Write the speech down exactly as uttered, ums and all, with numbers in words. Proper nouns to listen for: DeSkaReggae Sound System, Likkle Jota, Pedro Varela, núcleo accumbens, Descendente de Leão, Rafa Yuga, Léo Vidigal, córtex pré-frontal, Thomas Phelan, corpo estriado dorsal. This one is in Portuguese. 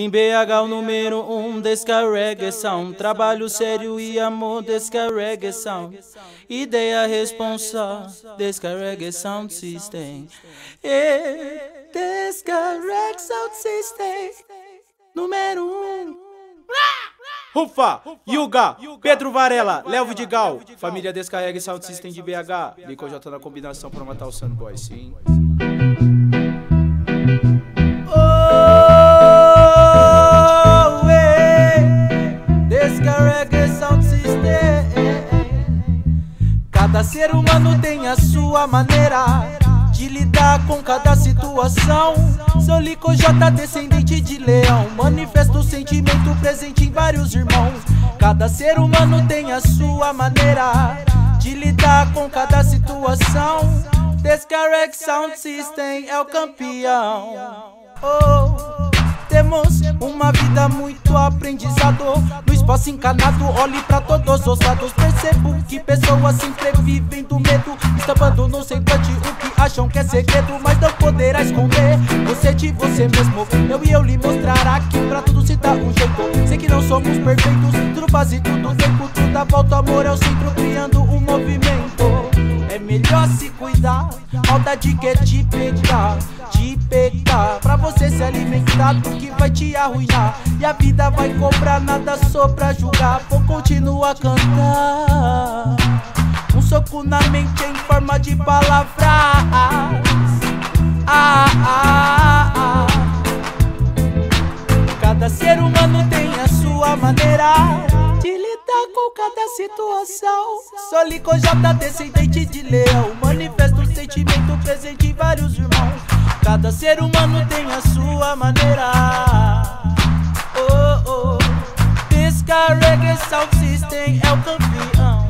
Em B H o número um, DeSkaReggae Sound. Trabalho sério e amor, DeSkaReggae Sound. Ideia responsável, DeSkaReggae Sound System. Yeah, DeSkaReggae Sound System, número um. Rafa Yuga, Pedro Varela, Léo Vidigal. Família DeSkaReggae Sound System de B H. Likkle Jota na combinação pra matar o Sunboy, sim. Cada ser humano tem a sua maneira de lidar com cada situação. Sou Likkle Jota, descendente de leão, manifesto o sentimento presente em vários irmãos. Cada ser humano tem a sua maneira de lidar com cada situação. DeSkaReggae Sound System é o campeão. Oh, temos uma vida muito aprendizado no espaço encanado. Olhe pra todos os lados, percebo que pessoas sobrevivem do medo, estampando no semblante o que acham que é segredo, mas não poderá esconder você de você mesmo. Eu e eu lhe mostrará que pra tudo se dá um jeito. Sei que não somos perfeitos, tudo faz e tudo tempo, tudo dá volta, amor é o centro, criando um movimento. É melhor se cuidar, maldade que te pegar, te pegar, pra você se alimentar do que vai te arruinar. E a vida vai cobrar, nada só pra julgar. Vou continuar a cantar, um soco na mente em forma de palavras. Ah, ah, ah. Cada ser humano tem a sua maneira de lidar com cada situação. Sou Likkle Jota, descendente de leão, manifesto um sentimento presente em vários irmãos. Cada ser humano tem a sua maneira. Oh, oh. DeSkaReggae Sound System é o campeão.